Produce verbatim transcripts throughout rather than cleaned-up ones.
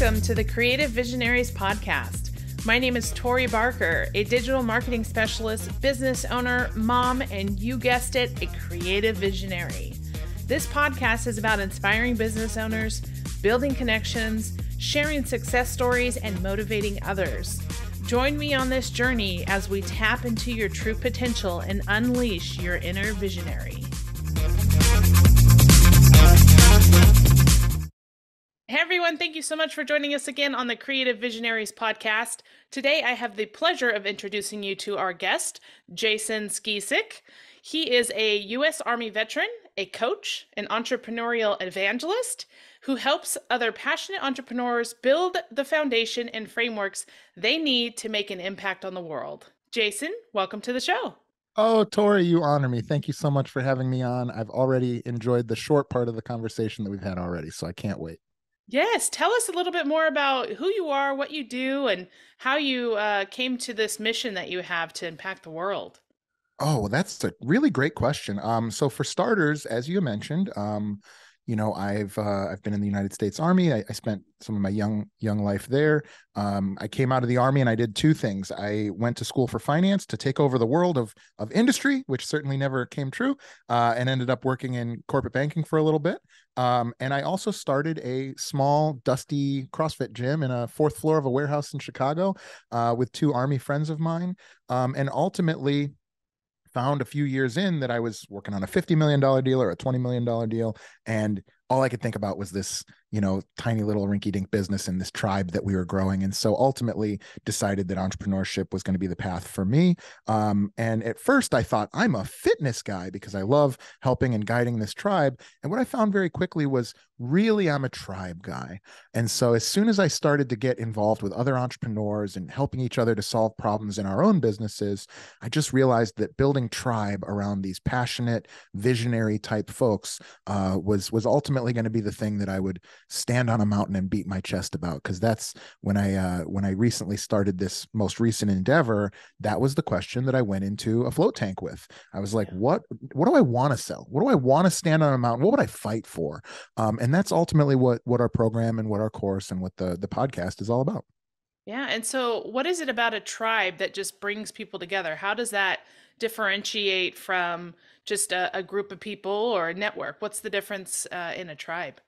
Welcome to the Creative Visionaries podcast. My name is Tori Barker, a digital marketing specialist, business owner, mom, and you guessed it, a creative visionary. This podcast is about inspiring business owners, building connections, sharing success stories, and motivating others. Join me on this journey as we tap into your true potential and unleash your inner visionary. Hey everyone, thank you so much for joining us again on the Creative Visionaries podcast. Today I have the pleasure of introducing you to our guest, Jason Skeesick. He is a U S Army veteran, a coach, an entrepreneurial evangelist who helps other passionate entrepreneurs build the foundation and frameworks they need to make an impact on the world. Jason, welcome to the show. Oh, Tori, you honor me. Thank you so much for having me on. I've already enjoyed the short part of the conversation that we've had already, so I can't wait. Yes. Tell us a little bit more about who you are, what you do, and how you uh, came to this mission that you have to impact the world. Oh, that's a really great question. Um, so for starters, as you mentioned, um, you know, I've uh, I've been in the United States Army. I, I spent some of my young young life there. Um, I came out of the Army and I did two things. I went to school for finance to take over the world of of industry, which certainly never came true, uh, and ended up working in corporate banking for a little bit. Um, and I also started a small, dusty CrossFit gym in a fourth floor of a warehouse in Chicago uh, with two Army friends of mine, um, and ultimately found a few years in that I was working on a fifty million dollar deal or a twenty million dollar deal. And all I could think about was this, you know, tiny little rinky dink business and this tribe that we were growing. And so ultimately decided that entrepreneurship was going to be the path for me. Um, and at first I thought I'm a fitness guy because I love helping and guiding this tribe. And what I found very quickly was really I'm a tribe guy. And so as soon as I started to get involved with other entrepreneurs and helping each other to solve problems in our own businesses, I just realized that building tribe around these passionate, visionary type folks uh, was, was ultimately going to be the thing that I would stand on a mountain and beat my chest about. Because that's when I uh, when I recently started this most recent endeavor, that was the question that I went into a float tank with. I was like, what, what do I want to sell? What do I want to stand on a mountain? What would I fight for? Um, and that's ultimately what, what our program and what our course and what the, the podcast is all about. Yeah. And so what is it about a tribe that just brings people together? How does that differentiate from just a, a group of people or a network? What's the difference uh, in a tribe?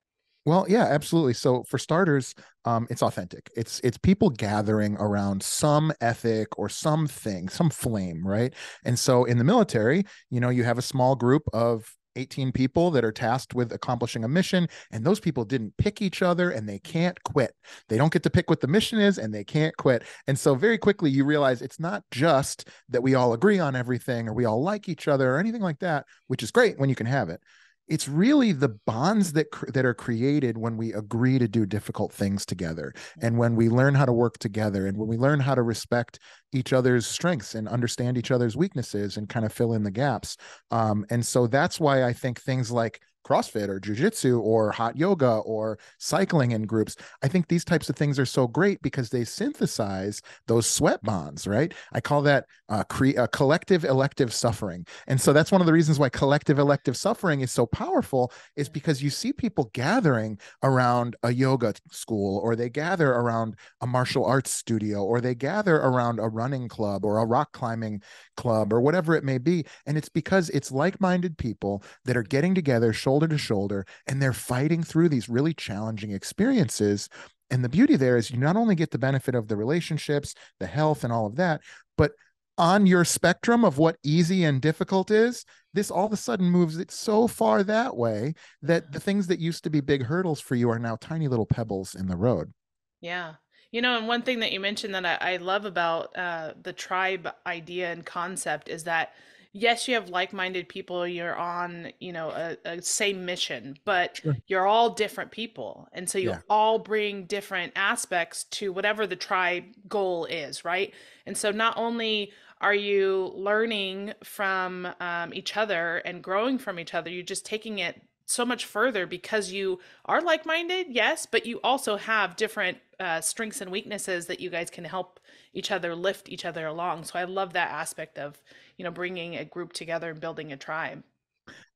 Well, yeah, absolutely. So for starters, um, it's authentic. It's it's people gathering around some ethic or something, some flame, right? And so in the military, you know, you have a small group of eighteen people that are tasked with accomplishing a mission, and those people didn't pick each other and they can't quit. They don't get to pick what the mission is and they can't quit. And so very quickly you realize it's not just that we all agree on everything or we all like each other or anything like that, which is great when you can have it. It's really the bonds that that are created when we agree to do difficult things together and when we learn how to work together and when we learn how to respect each other's strengths and understand each other's weaknesses and kind of fill in the gaps. Um, and so that's why I think things like CrossFit or jujitsu or hot yoga or cycling in groups, I think these types of things are so great because they synthesize those sweat bonds, right? I call that uh, cre- uh, collective elective suffering. And so that's one of the reasons why collective elective suffering is so powerful, is because you see people gathering around a yoga school, or they gather around a martial arts studio, or they gather around a running club or a rock climbing club or whatever it may be. And it's because it's like-minded people that are getting together shoulder to shoulder, and they're fighting through these really challenging experiences. And the beauty there is you not only get the benefit of the relationships, the health, and all of that, but on your spectrum of what easy and difficult is, this all of a sudden moves it so far that way that the things that used to be big hurdles for you are now tiny little pebbles in the road. Yeah. You know, and one thing that you mentioned that I, I love about uh, the tribe idea and concept is that, yes, you have like-minded people, you're on, you know, a, a same mission, but sure, you're all different people. And so you yeah. all bring different aspects to whatever the tribe goal is, right? And so not only are you learning from um, each other and growing from each other, you're just taking it so much further because you are like-minded, yes, but you also have different uh, strengths and weaknesses that you guys can help each other, lift each other along. So I love that aspect of, you know, bringing a group together and building a tribe.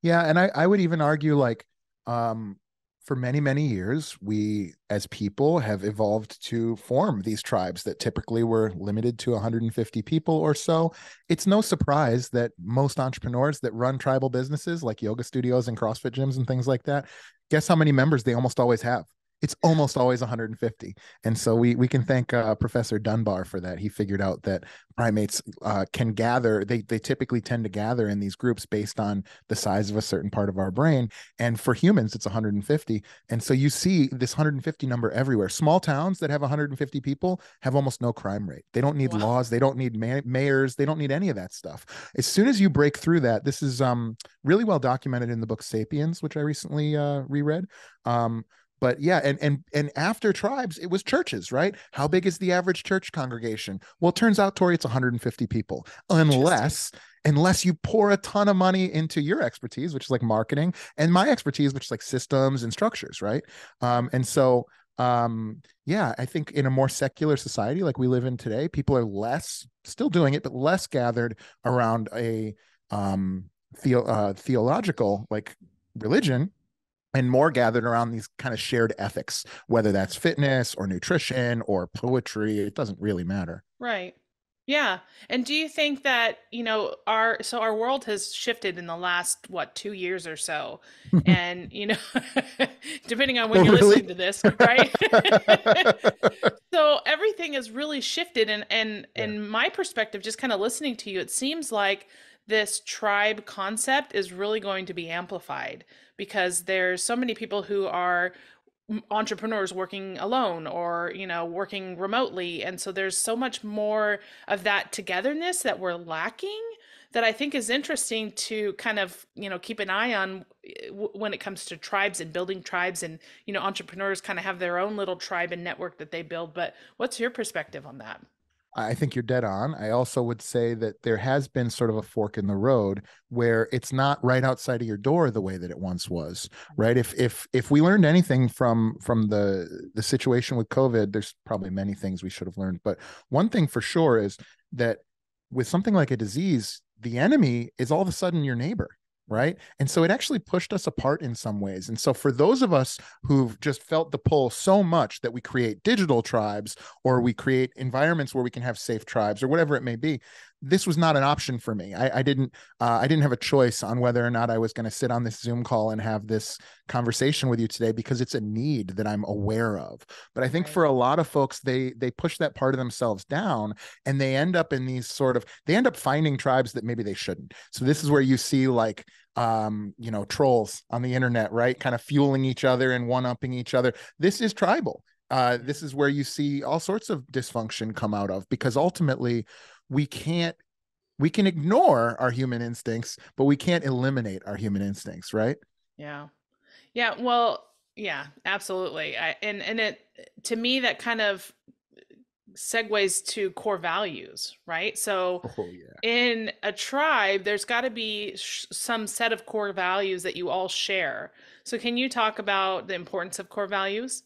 Yeah. And I, I would even argue like, um, for many, many years, we as people have evolved to form these tribes that typically were limited to one hundred fifty people or so. It's no surprise that most entrepreneurs that run tribal businesses like yoga studios and CrossFit gyms and things like that, guess how many members they almost always have? It's almost always one hundred fifty. And so we we can thank uh, Professor Dunbar for that. He figured out that primates uh, can gather. They, they typically tend to gather in these groups based on the size of a certain part of our brain. And for humans, it's one hundred fifty. And so you see this one hundred fifty number everywhere. Small towns that have one hundred fifty people have almost no crime rate. They don't need wow. laws. They don't need ma mayors. They don't need any of that stuff. As soon as you break through that, this is um, really well documented in the book Sapiens, which I recently uh, reread. Um, But yeah, and and and after tribes, it was churches, right? How big is the average church congregation? Well, it turns out, Tori, it's one hundred fifty people, unless unless you pour a ton of money into your expertise, which is like marketing, and my expertise, which is like systems and structures, right? Um, and so, um, yeah, I think in a more secular society like we live in today, people are less, still doing it, but less gathered around a um, theo uh, theological like religion, and more gathered around these kind of shared ethics, whether that's fitness or nutrition or poetry, it doesn't really matter. Right. Yeah. And do you think that, you know, our, so our world has shifted in the last, what, two years or so. And, you know, depending on when you're really? listening to this, right? So everything has really shifted. And, and yeah. in my perspective, just kind of listening to you, it seems like this tribe concept is really going to be amplified because there's so many people who are entrepreneurs working alone or, you know, working remotely. And so there's so much more of that togetherness that we're lacking that I think is interesting to kind of, you know, keep an eye on when it comes to tribes and building tribes and, you know, entrepreneurs kind of have their own little tribe and network that they build. But what's your perspective on that? I think you're dead on. I also would say that there has been sort of a fork in the road where it's not right outside of your door the way that it once was, right? If if if we learned anything from from the the situation with COVID, there's probably many things we should have learned, but one thing for sure is that with something like a disease, the enemy is all of a sudden your neighbor. Right. And so it actually pushed us apart in some ways. And so for those of us who've just felt the pull so much that we create digital tribes or we create environments where we can have safe tribes or whatever it may be, this was not an option for me. I, I didn't uh, I didn't have a choice on whether or not I was going to sit on this Zoom call and have this conversation with you today because it's a need that I'm aware of. But I think for a lot of folks, they they push that part of themselves down and they end up in these sort of they end up finding tribes that maybe they shouldn't. So this is where you see like, um, you know, trolls on the internet, right? Kind of fueling each other and one-upping each other. This is tribal. Uh, this is where you see all sorts of dysfunction come out of because ultimately, we can't, we can ignore our human instincts, but we can't eliminate our human instincts. Right. Yeah. Yeah. Well, yeah, absolutely. I, and, and it, to me, that kind of segues to core values, right? So oh, yeah. in a tribe, there's gotta be sh some set of core values that you all share. So can you talk about the importance of core values?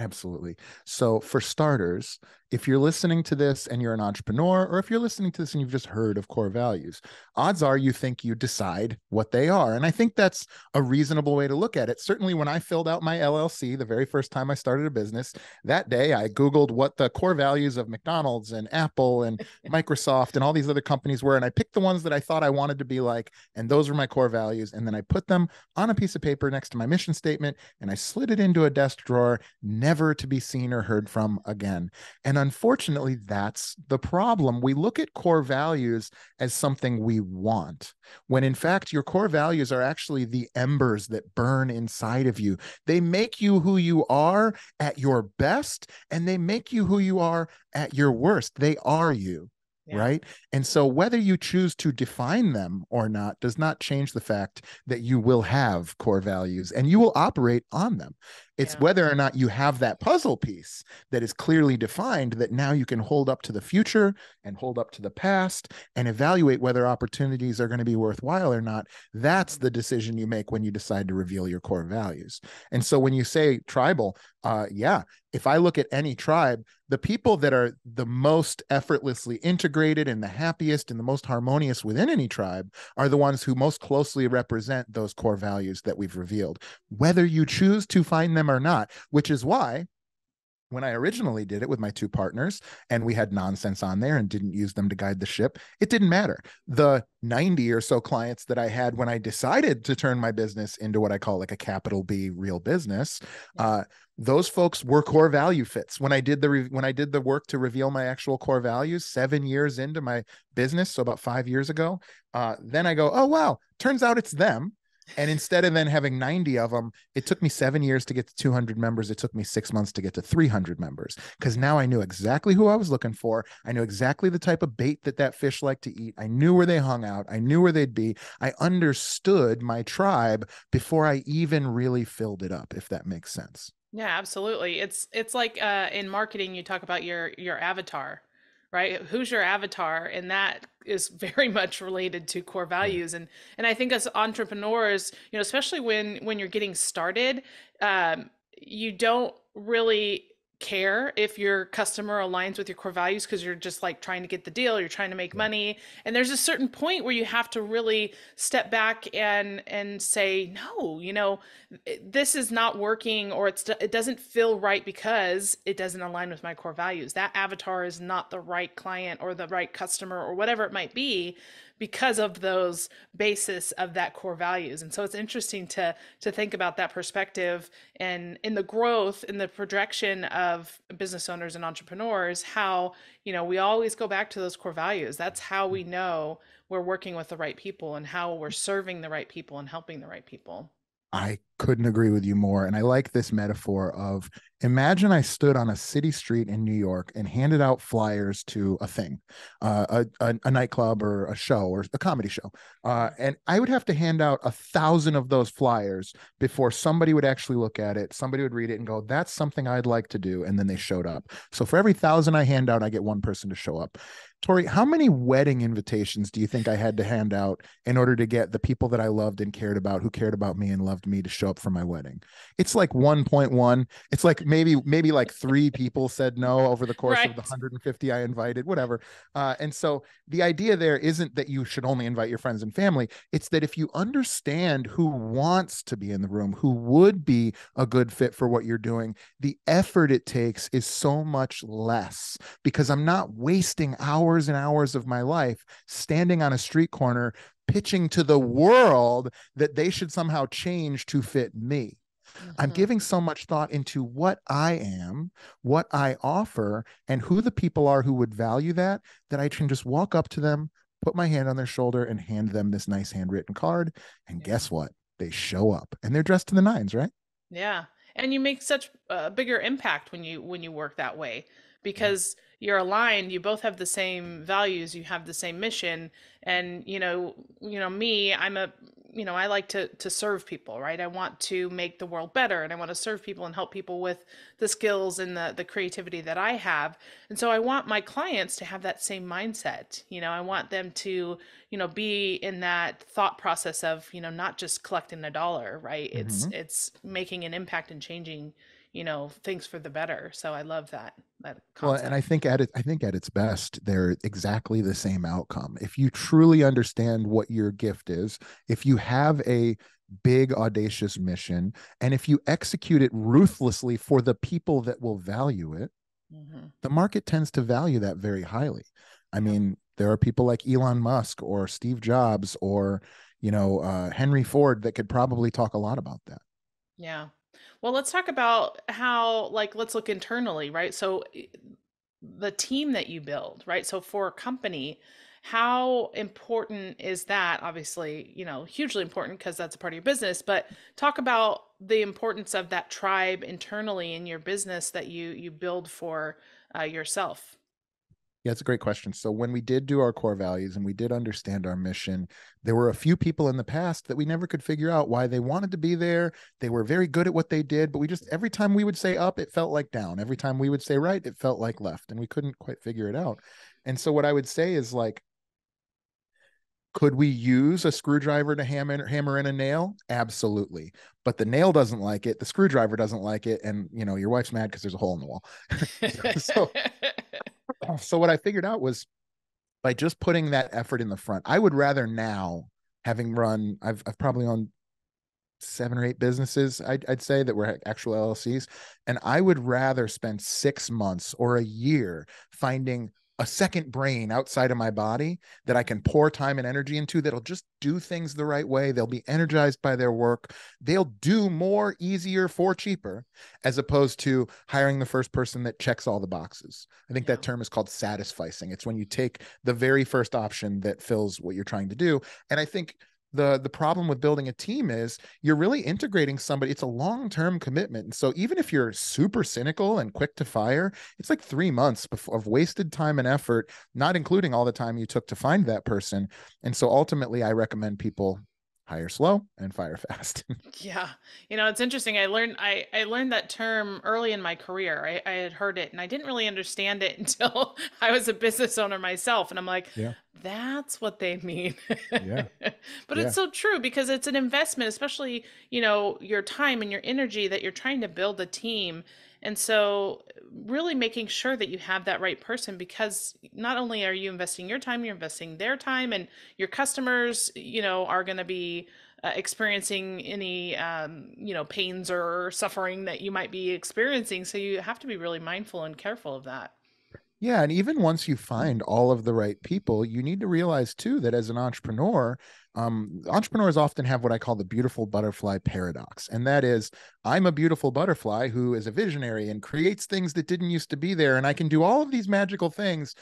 Absolutely. So for starters, if you're listening to this and you're an entrepreneur, or if you're listening to this and you've just heard of core values, odds are you think you decide what they are. And I think that's a reasonable way to look at it. Certainly when I filled out my L L C, the very first time I started a business, that day I Googled what the core values of McDonald's and Apple and Microsoft and all these other companies were. And I picked the ones that I thought I wanted to be like, and those were my core values. And then I put them on a piece of paper next to my mission statement and I slid it into a desk drawer, never to be seen or heard from again. And unfortunately, that's the problem. We look at core values as something we want, when in fact, your core values are actually the embers that burn inside of you. They make you who you are at your best, and they make you who you are at your worst. They are you. Yeah. Right. And so whether you choose to define them or not does not change the fact that you will have core values and you will operate on them. It's yeah. whether or not you have that puzzle piece that is clearly defined that now you can hold up to the future and hold up to the past and evaluate whether opportunities are going to be worthwhile or not. That's the decision you make when you decide to reveal your core values. And so when you say tribal, uh, yeah, if I look at any tribe, the people that are the most effortlessly integrated and the happiest and the most harmonious within any tribe are the ones who most closely represent those core values that we've revealed, whether you choose to find them or not, which is why when I originally did it with my two partners and we had nonsense on there and didn't use them to guide the ship, it didn't matter. The ninety or so clients that I had when I decided to turn my business into what I call like a capital B real business, uh, those folks were core value fits. When I did the re when I did the work to reveal my actual core values seven years into my business, so about five years ago, uh, then I go, oh, wow, turns out it's them. And instead of then having ninety of them, it took me seven years to get to two hundred members. It took me six months to get to three hundred members, because now I knew exactly who I was looking for. I knew exactly the type of bait that that fish liked to eat. I knew where they hung out. I knew where they'd be. I understood my tribe before I even really filled it up, if that makes sense. Yeah, absolutely. It's it's like uh, in marketing, you talk about your your avatar, right? Who's your avatar? And that is very much related to core values. And, and I think as entrepreneurs, you know, especially when, when you're getting started, um, you don't really care if your customer aligns with your core values, because you're just like trying to get the deal, you're trying to make money. And there's a certain point where you have to really step back and and say, no, you know, this is not working, or it's, it doesn't feel right because it doesn't align with my core values. That avatar is not the right client or the right customer or whatever it might be, because of those basis of that core values. And so it's interesting to to think about that perspective and in the growth in the projection of business owners and entrepreneurs, how, you know, we always go back to those core values. That's how we know we're working with the right people and how we're serving the right people and helping the right people. I couldn't agree with you more. And I like this metaphor of, imagine I stood on a city street in New York and handed out flyers to a thing, uh, a, a, a nightclub or a show or a comedy show. Uh, and I would have to hand out a thousand of those flyers before somebody would actually look at it. Somebody would read it and go, that's something I'd like to do. And then they showed up. So for every thousand I hand out, I get one person to show up. Tori, how many wedding invitations do you think I had to hand out in order to get the people that I loved and cared about, who cared about me and loved me, to show up for my wedding? It's like one point one. It's like maybe maybe like three people said no over the course right. of the one hundred fifty I invited, whatever. Uh, and so the idea there isn't that you should only invite your friends and family. It's that if you understand who wants to be in the room, who would be a good fit for what you're doing, the effort it takes is so much less, because I'm not wasting hours and hours of my life standing on a street corner pitching to the world that they should somehow change to fit me. Mm-hmm. I'm giving so much thought into what I am, what I offer, and who the people are who would value that, that I can just walk up to them, put my hand on their shoulder, and hand them this nice handwritten card. And yeah. guess what? They show up and they're dressed to the nines, right? Yeah. And you make such a bigger impact when you, when you work that way, because you're aligned, you both have the same values, you have the same mission. And, you know, you know, me, I'm a, you know, I like to, to serve people, right? I want to make the world better, and I want to serve people and help people with the skills and the, the creativity that I have. And so I want my clients to have that same mindset. You know, I want them to, you know, be in that thought process of, you know, not just collecting a dollar, right? Mm-hmm. It's, it's making an impact and changing, you know, things for the better. So I love that. That well, and I think at it, I think at its best, they're exactly the same outcome. If you truly understand what your gift is, if you have a big, audacious mission, and if you execute it ruthlessly for the people that will value it, mm-hmm. the market tends to value that very highly. I mean, there are people like Elon Musk or Steve Jobs or, you know, uh, Henry Ford that could probably talk a lot about that. Yeah. Well, let's talk about how, like, let's look internally, right? So the team that you build, right? So for a company, how important is that? Obviously, you know, hugely important, because that's a part of your business, but talk about the importance of that tribe internally in your business that you, you build for uh, yourself. Yeah, it's a great question. So when we did do our core values and we did understand our mission, there were a few people in the past that we never could figure out why they wanted to be there. They were very good at what they did, but we just, every time we would say up, it felt like down. Every time we would say right, it felt like left, and we couldn't quite figure it out. And so what I would say is, like, could we use a screwdriver to hammer, hammer in a nail? Absolutely. But the nail doesn't like it. The screwdriver doesn't like it. And, you know, your wife's mad because there's a hole in the wall. so, so what I figured out was, by just putting that effort in the front, I would rather now, having run, I've, I've probably owned seven or eight businesses, I'd, I'd say, that were actual L L Cs. And I would rather spend six months or a year finding a second brain outside of my body that I can pour time and energy into, that'll just do things the right way. They'll be energized by their work. They'll do more, easier, for cheaper, as opposed to hiring the first person that checks all the boxes. I think yeah. that term is called satisficing. It's when you take the very first option that fills what you're trying to do. And I think the, the problem with building a team is you're really integrating somebody. It's a long-term commitment. And so even if you're super cynical and quick to fire, it's like three months before of wasted time and effort, not including all the time you took to find that person. And so ultimately, I recommend people hire slow and fire fast. Yeah. You know, it's interesting. I learned, I, I learned that term early in my career. I, I had heard it and I didn't really understand it until I was a business owner myself. And I'm like, yeah. that's what they mean. Yeah. But yeah. it's so true, because it's an investment, especially, you know, your time and your energy, that you're trying to build a team. And so really making sure that you have that right person, because not only are you investing your time, you're investing their time, and your customers, you know, are going to be uh, experiencing any, um, you know, pains or suffering that you might be experiencing. So you have to be really mindful and careful of that. Yeah. And even once you find all of the right people, you need to realize too, that as an entrepreneur, um, entrepreneurs often have what I call the beautiful butterfly paradox. And that is, I'm a beautiful butterfly who is a visionary and creates things that didn't used to be there. And I can do all of these magical things.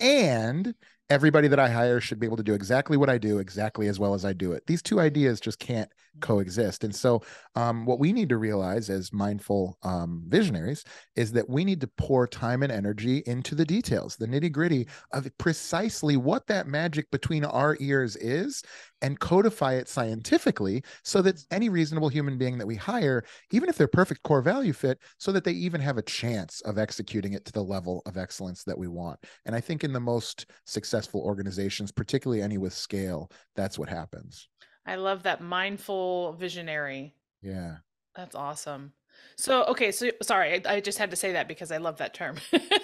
And everybody that I hire should be able to do exactly what I do exactly as well as I do it. These two ideas just can't coexist. And so um, what we need to realize as mindful um, visionaries is that we need to pour time and energy into the details, the nitty gritty of precisely what that magic between our ears is, and codify it scientifically so that any reasonable human being that we hire, even if they're perfect core value fit, so that they even have a chance of executing it to the level of excellence that we want. And I think in the most successful organizations, particularly any with scale, that's what happens. I love that, mindful visionary. Yeah. That's awesome. So, okay. So sorry, I, I just had to say that because I love that term.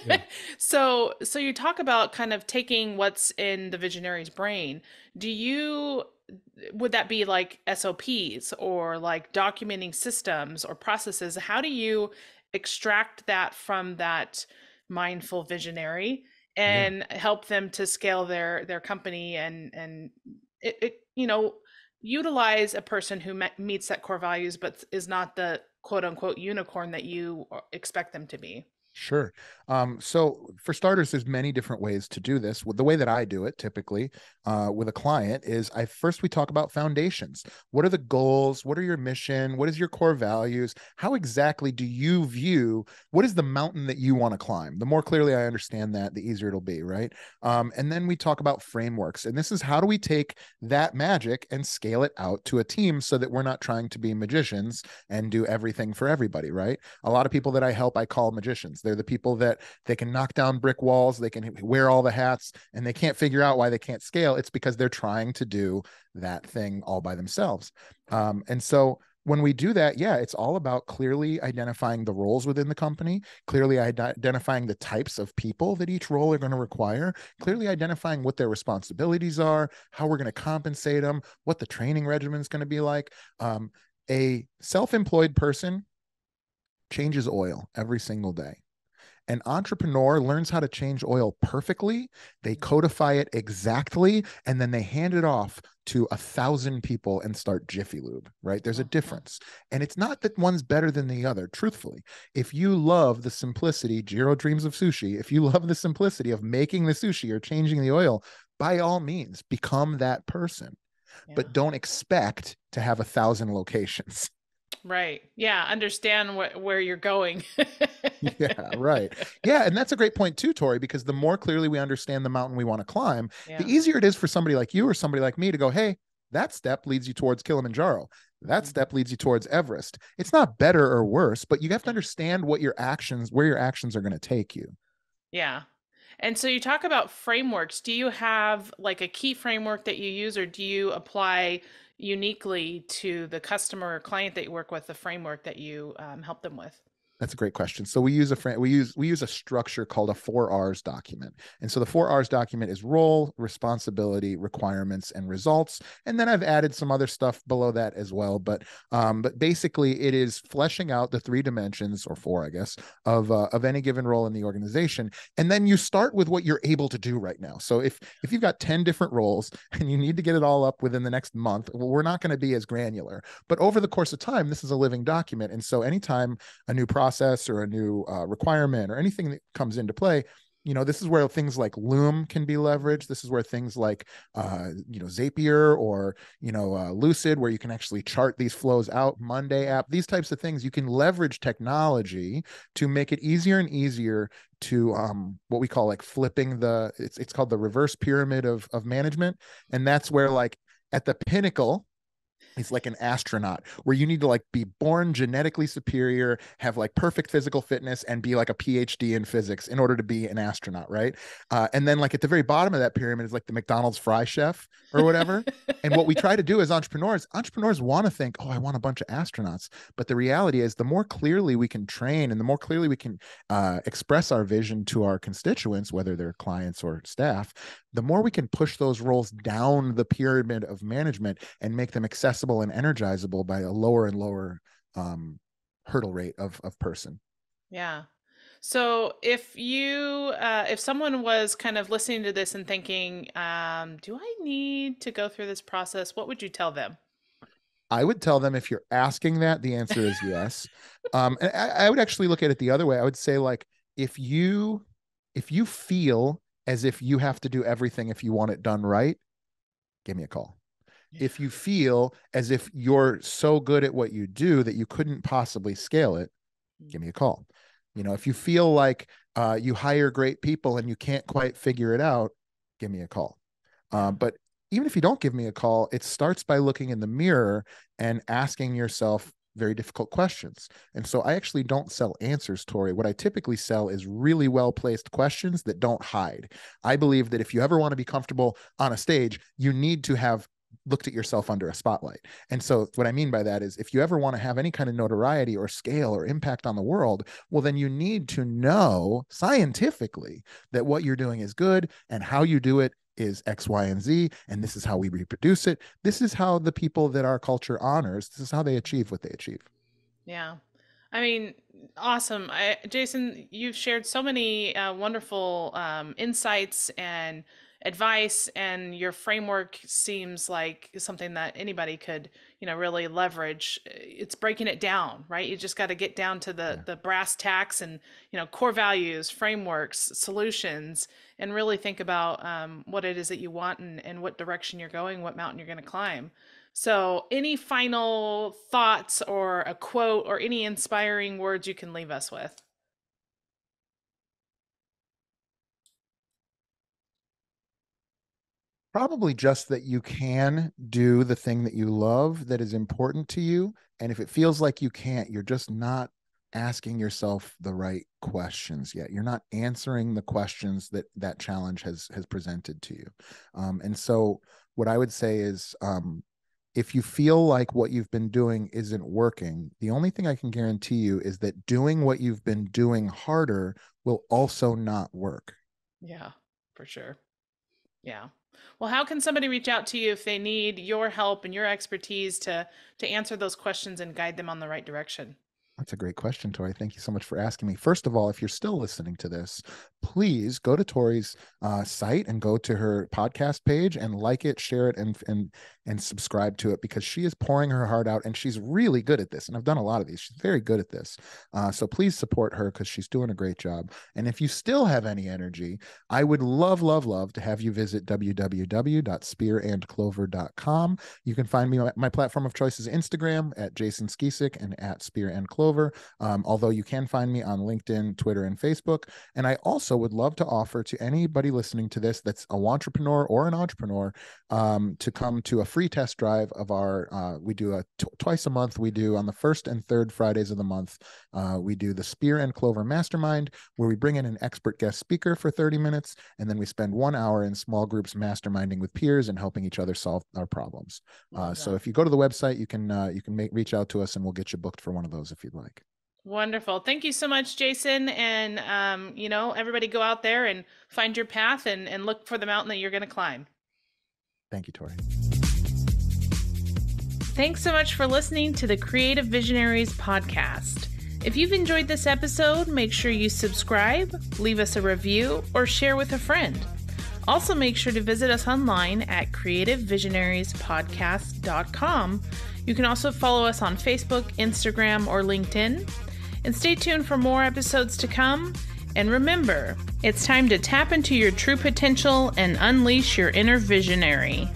Yeah. So, so you talk about kind of taking what's in the visionary's brain. Do you, would that be like S O Ps or like documenting systems or processes? How do you extract that from that mindful visionary and yeah. help them to scale their, their company and, and it, it you know, utilize a person who meets that core values, but is not the quote unquote unicorn that you expect them to be? Sure. Um, so for starters, there's many different ways to do this. The way that I do it typically uh, with a client is I first, we talk about foundations. What are the goals? What are your mission? What is your core values? How exactly do you view, what is the mountain that you want to climb? The more clearly I understand that, the easier it'll be, right? Um, and then we talk about frameworks. And this is, how do we take that magic and scale it out to a team so that we're not trying to be magicians and do everything for everybody, right? A lot of people that I help, I call magicians. They're the people that they can knock down brick walls, they can wear all the hats, and they can't figure out why they can't scale. It's because they're trying to do that thing all by themselves. Um, and so when we do that, yeah, it's all about clearly identifying the roles within the company, clearly identifying the types of people that each role are going to require, clearly identifying what their responsibilities are, how we're going to compensate them, what the training regimen is going to be like. Um, a self-employed person changes oil every single day. An entrepreneur learns how to change oil perfectly. They codify it exactly, and then they hand it off to a thousand people and start Jiffy Lube, right? There's a difference. And it's not that one's better than the other, truthfully. If you love the simplicity, Jiro Dreams of Sushi, if you love the simplicity of making the sushi or changing the oil, by all means, become that person. Yeah. But don't expect to have a thousand locations. Right. Yeah. Understand what, where you're going. Yeah. Right. Yeah. And that's a great point too, Tori, because the more clearly we understand the mountain we want to climb, yeah. the easier it is for somebody like you or somebody like me to go, hey, that step leads you towards Kilimanjaro. That step leads you towards Everest. It's not better or worse, but you have to understand what your actions, where your actions are going to take you. Yeah. And so you talk about frameworks. Do you have like a key framework that you use, or do you apply uniquely to the customer or client that you work with, the framework that you um, help them with? That's a great question. So we use a frame, we use, we use a structure called a four R's document. And so the four R's document is role, responsibility, requirements, and results. And then I've added some other stuff below that as well. But, um, but basically it is fleshing out the three dimensions, or four, I guess, of, uh, of any given role in the organization. And then you start with what you're able to do right now. So if, if you've got ten different roles and you need to get it all up within the next month, well, we're not going to be as granular, but over the course of time, this is a living document. And so anytime a new process process or a new uh, requirement or anything that comes into play, you know, this is where things like Loom can be leveraged. This is where things like, uh, you know, Zapier or, you know, uh, Lucid, where you can actually chart these flows out, Monday app, these types of things. You can leverage technology to make it easier and easier to um, what we call like flipping the, it's, it's called the reverse pyramid of, of management. And that's where like at the pinnacle, it's like an astronaut where you need to like be born genetically superior, have like perfect physical fitness, and be like a P H D in physics in order to be an astronaut, right? Uh, and then like at the very bottom of that pyramid is like the McDonald's fry chef or whatever. And what we try to do as entrepreneurs, entrepreneurs want to think, oh, I want a bunch of astronauts. But the reality is the more clearly we can train and the more clearly we can uh, express our vision to our constituents, whether they're clients or staff, the more we can push those roles down the pyramid of management and make them accessible and energizable by a lower and lower um, hurdle rate of, of person. Yeah. So if you, uh, if someone was kind of listening to this and thinking, um, do I need to go through this process? What would you tell them? I would tell them, if you're asking that, the answer is yes. um, and I, I would actually look at it the other way. I would say like, if you, if you feel as if you have to do everything, if you want it done right, give me a call. If you feel as if you're so good at what you do that you couldn't possibly scale it, give me a call. You know, if you feel like uh, you hire great people and you can't quite figure it out, give me a call. Uh, but even if you don't give me a call, it starts by looking in the mirror and asking yourself very difficult questions. And so I actually don't sell answers, Tori. What I typically sell is really well-placed questions that don't hide. I believe that if you ever want to be comfortable on a stage, you need to have looked at yourself under a spotlight. And so what I mean by that is if you ever want to have any kind of notoriety or scale or impact on the world, well, then you need to know scientifically that what you're doing is good and how you do it is X, Y, and Z. And this is how we reproduce it. This is how the people that our culture honors, this is how they achieve what they achieve. Yeah. I mean, awesome. I, Jason, you've shared so many uh, wonderful um, insights and advice, and your framework seems like something that anybody could, you know, really leverage. It's breaking it down, right? You just got to get down to the, yeah. the brass tacks and, you know, core values, frameworks, solutions, and really think about um, what it is that you want and, and what direction you're going, what mountain you're going to climb. So any final thoughts or a quote or any inspiring words you can leave us with? Probably just that you can do the thing that you love that is important to you. And if it feels like you can't, you're just not asking yourself the right questions yet. You're not answering the questions that that challenge has, has presented to you. Um, and so what I would say is, um, if you feel like what you've been doing isn't working, the only thing I can guarantee you is that doing what you've been doing harder will also not work. Yeah, for sure. Yeah. Well, how can somebody reach out to you if they need your help and your expertise to, to answer those questions and guide them on the right direction? That's a great question, Tori. Thank you so much for asking me. First of all, if you're still listening to this, please go to Tori's uh, site and go to her podcast page and like it, share it, and and and subscribe to it, because she is pouring her heart out and she's really good at this. And I've done a lot of these. She's very good at this. Uh, so please support her because she's doing a great job. And if you still have any energy, I would love, love, love to have you visit w w w dot spear and clover dot com. You can find me on my platform of choice is Instagram at Jason Skeesick and at Spear and Clover. Um, although you can find me on LinkedIn, Twitter, and Facebook. And I also would love to offer to anybody listening to this that's a wantrepreneur or an entrepreneur um, to come to a free test drive of our, uh, we do a t twice a month. We do on the first and third Fridays of the month. Uh, we do the Spear and Clover Mastermind, where we bring in an expert guest speaker for thirty minutes. And then we spend one hour in small groups masterminding with peers and helping each other solve our problems. Uh, yeah. So if you go to the website, you can, uh, you can make, reach out to us and we'll get you booked for one of those if you'd like. Wonderful. Thank you so much, Jason. And, um, you know, everybody go out there and find your path and, and look for the mountain that you're going to climb. Thank you, Tori. Thanks so much for listening to the Creative Visionaries podcast. If you've enjoyed this episode, make sure you subscribe, leave us a review, or share with a friend. Also, make sure to visit us online at creative visionaries podcast dot com. You can also follow us on Facebook, Instagram, or LinkedIn. And stay tuned for more episodes to come. And remember, it's time to tap into your true potential and unleash your inner visionary.